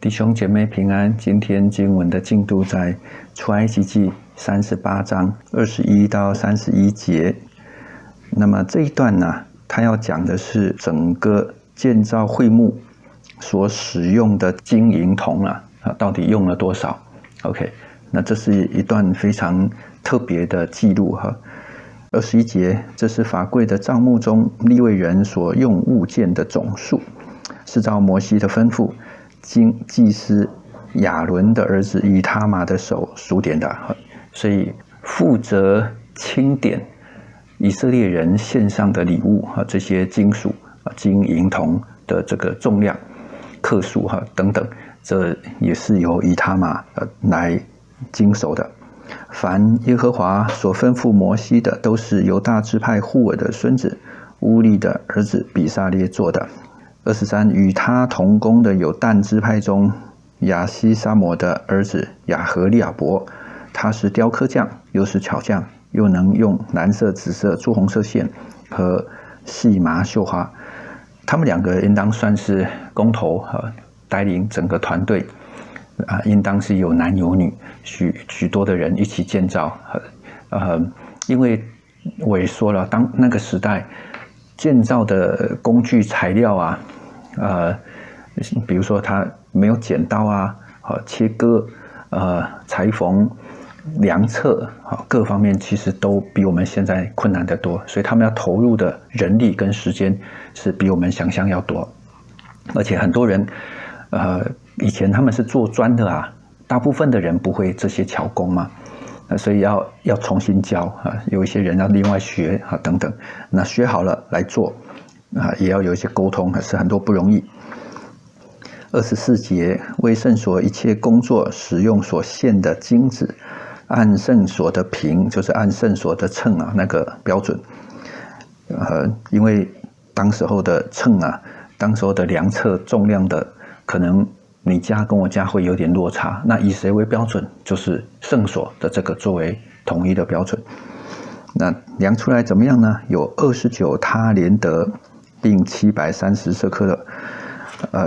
弟兄姐妹平安，今天经文的进度在出埃及记38章21到31节。那么这一段呢，他要讲的是整个建造会幕所使用的金银铜啊，到底用了多少 ？OK， 那这是一段非常特别的记录哈。21节，这是法柜的帐幕中利未人所用物件的总数，是照摩西的吩咐，经祭司亚伦的儿子以他玛的手数点的。所以负责清点以色列人献上的礼物啊，这些金属啊、金银铜的这个重量、克数哈等等，这也是由以他玛来经手的。凡耶和华所吩咐摩西的，都是犹大支派户尔的孙子乌利的儿子比撒列做的。23与他同工的有但支派中亚希沙摩的儿子亚和利亚伯，他是雕刻匠，又是巧匠，又能用蓝色、紫色、朱红色线和细麻绣花。他们两个应当算是工头和带领整个团队啊，应当是有男有女，许多的人一起建造。因为我也说了，当那个时代，建造的工具材料啊，比如说他没有剪刀啊，切割、裁缝、量测各方面其实都比我们现在困难得多，所以他们要投入的人力跟时间是比我们想象要多，而且很多人以前他们是做砖的啊，大部分的人不会这些巧工嘛，所以要重新教啊，有一些人要另外学啊等等。那学好了来做啊，也要有一些沟通，是很多不容易。24节，为圣所一切工作使用所献的金子，按圣所的平，就是按圣所的秤啊那个标准。因为当时候的秤啊，当时候的量测重量的，可能你家跟我家会有点落差，那以谁为标准？就是圣所的这个作为统一的标准。那量出来怎么样呢？有29他连德，并730舍客勒。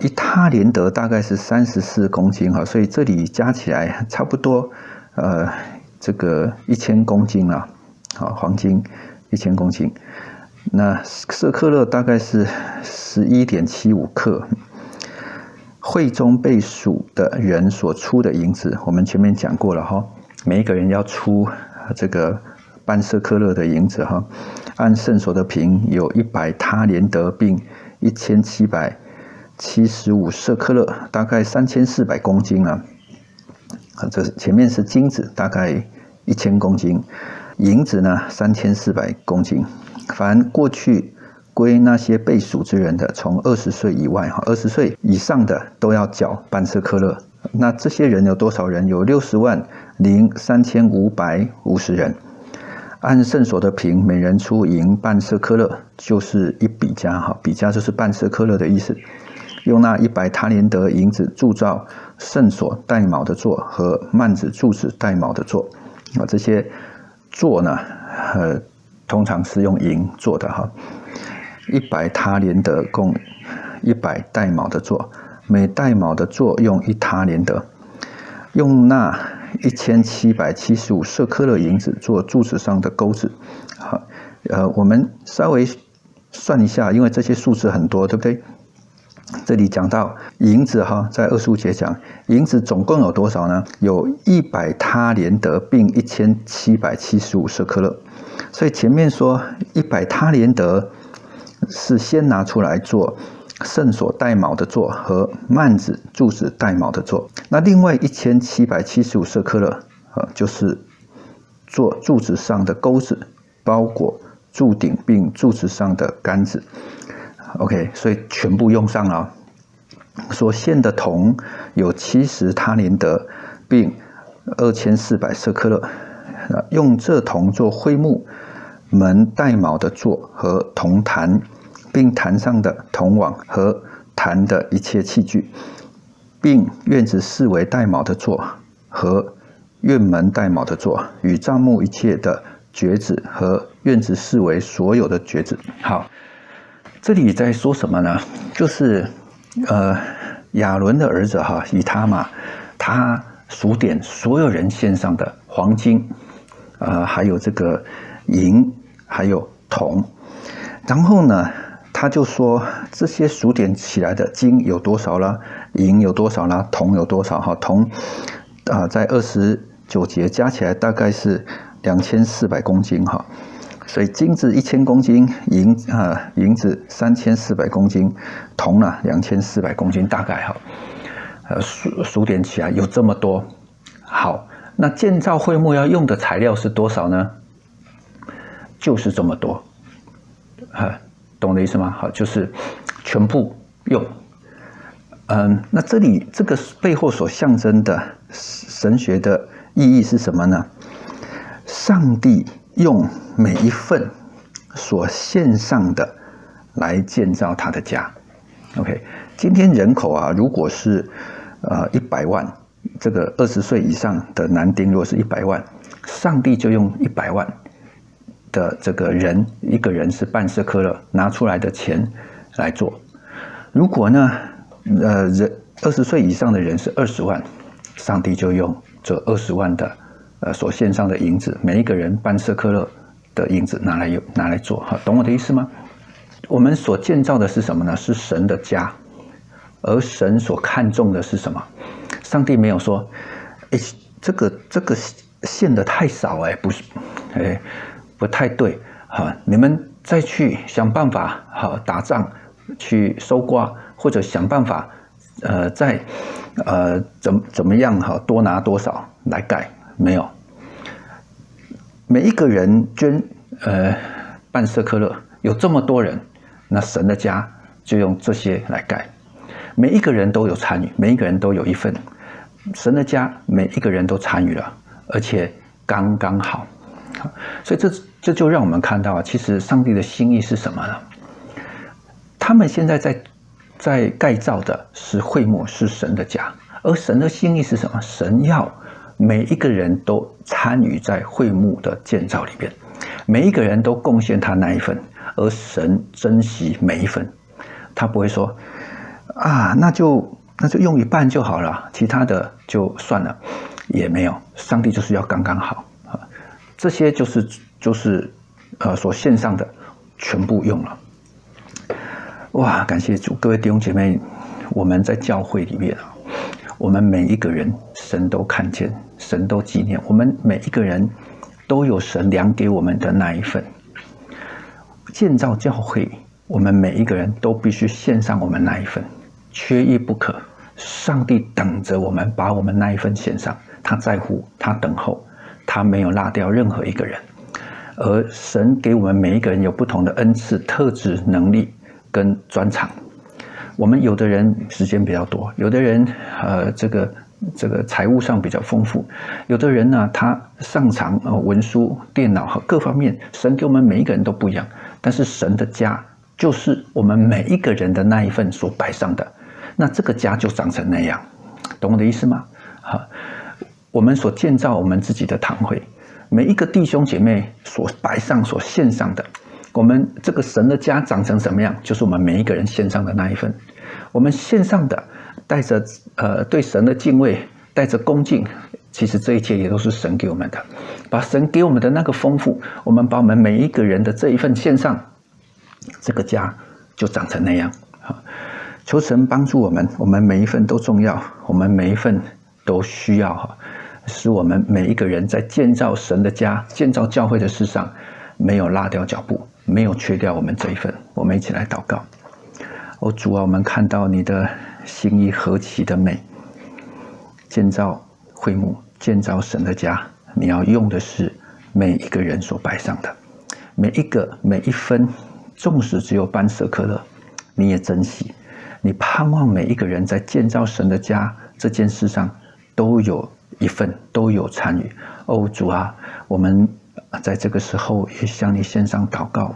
一他连德大概是34公斤哈，所以这里加起来差不多这个1000公斤啦，好，黄金1000公斤。那舍客勒大概是 11.75 克。会中被数的人所出的银子，我们前面讲过了哈，每一个人要出这个半舍客勒的银子哈。按圣所的平有100他连德，并1775舍客勒，大概3400公斤了。这前面是金子，大概1000公斤，银子呢3400公斤。凡过去归那些被数之人的，从20岁以外20岁以上的都要缴半舍客勒。那这些人有多少人？有603550人。按圣所得平，每人出银半舍客勒，就是一比加，比加就是半舍客勒的意思。用那100他连德银子铸造圣所带卯的座和幔子柱子带卯的座。这些座呢，通常是用银做的哈。100他连德共100带卯的座，每带卯的座用1他连德。用那1775舍客勒银子做柱子上的钩子。我们稍微算一下，因为这些数字很多，对不对？这里讲到银子哈，在25节讲银子总共有多少呢？有100他连德，并1775舍客勒。所以前面说100他连德是先拿出来做圣所带卯的座和幔子柱子带卯的座，那另外1775舍客勒就是做柱子上的钩子、包裹、柱顶并柱子上的杆子。 OK， 所以全部用上了。所献的铜有70他连德，并2400舍客勒。用这铜做会幕门带卯的座和铜坛，并坛上的铜网和坛的一切器具，并院子四围带卯的座和院门带卯的座，与帐幕一切的橛子和院子四围所有的橛子。好，这里在说什么呢？就是亚伦的儿子以他玛，他数点所有人献上的黄金，还有这个银，还有铜。然后呢，他就说这些数点起来的金有多少啦，银有多少啦，铜有多少？铜在29节加起来大概是2400公斤哈。 所以金子1000公斤，银子3400公斤，铜呢2400公斤，大概哈，数点起来有这么多。好，那建造会幕要用的材料是多少呢？就是这么多，懂的意思吗？好，就是全部用。那这里这个背后所象征的神学的意义是什么呢？上帝 用每一份所献上的来建造他的家。OK， 今天人口如果是100万，这个20岁以上的男丁，如果是100万，上帝就用100万的这个人，一个人是半舍客勒拿出来的钱来做。如果呢，20岁以上的人是20万，上帝就用这20万的 所献上的银子，每一个人半舍客勒的银子拿来做哈，懂我的意思吗？我们所建造的是什么呢？是神的家，而神所看重的是什么？上帝没有说，哎，这个献的太少哎，不是，哎，不太对哈，你们再去想办法哈，打仗去收刮，或者想办法怎么样哈，多拿多少来盖。 没有，每一个人捐半舍客勒，有这么多人，那神的家就用这些来盖，每一个人都有参与，每一个人都有一份，神的家每一个人都参与了，而且刚刚好，所以这就让我们看到，其实上帝的心意是什么呢？他们现在在盖造的是会幕，是神的家，而神的心意是什么？神要 每一个人都参与在会幕的建造里边，每一个人都贡献他那一份，而神珍惜每一份，他不会说啊，那就用一半就好了，其他的就算了，也没有，上帝就是要刚刚好啊，这些就是所献上的全部用了，哇，感谢主，各位弟兄姐妹，我们在教会里面啊， 我们每一个人，神都看见，神都纪念。我们每一个人都有神量给我们的那一份。建造教会，我们每一个人都必须献上我们那一份，缺一不可。上帝等着我们把我们那一份献上，他在乎，他等候，他没有落掉任何一个人。而神给我们每一个人有不同的恩赐、特质、能力跟专长。 我们有的人时间比较多，有的人这个财务上比较丰富，有的人呢他擅长文书、电脑和各方面。神给我们每一个人都不一样，但是神的家就是我们每一个人的那一份所摆上的，那这个家就长成那样，懂我的意思吗？啊，我们所建造我们自己的堂会，每一个弟兄姐妹所摆上、所献上的。 我们这个神的家长成什么样，就是我们每一个人献上的那一份。我们献上的，带着对神的敬畏，带着恭敬，其实这一切也都是神给我们的。把神给我们的那个丰富，我们把我们每一个人的这一份献上，这个家就长成那样啊！求神帮助我们，我们每一份都重要，我们每一份都需要哈，使我们每一个人在建造神的家、建造教会的事上，没有落掉脚步， 没有缺掉我们这一份，我们一起来祷告。哦，主啊，我们看到你的心意何其的美，建造会幕，建造神的家，你要用的是每一个人所摆上的，每一分，纵使只有半舍客勒，你也珍惜，你盼望每一个人在建造神的家这件事上都有一份，都有参与。哦，主啊，我们 在这个时候也向你献上祷告，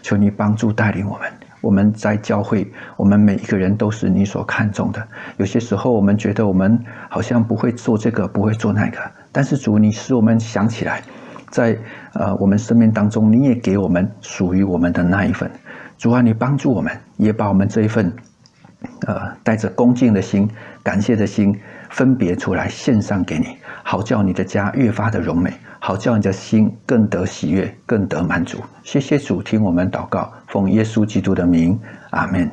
求你帮助带领我们。我们在教会，我们每一个人都是你所看重的。有些时候，我们觉得我们好像不会做这个，不会做那个，但是主，你使我们想起来，在我们生命当中，你也给我们属于我们的那一份。主啊，你帮助我们，也把我们这一份带着恭敬的心、感谢的心，分别出来献上给你，好叫你的家越发的荣美，好叫你的心更得喜悦，更得满足。谢谢主，听我们祷告，奉耶稣基督的名，阿们。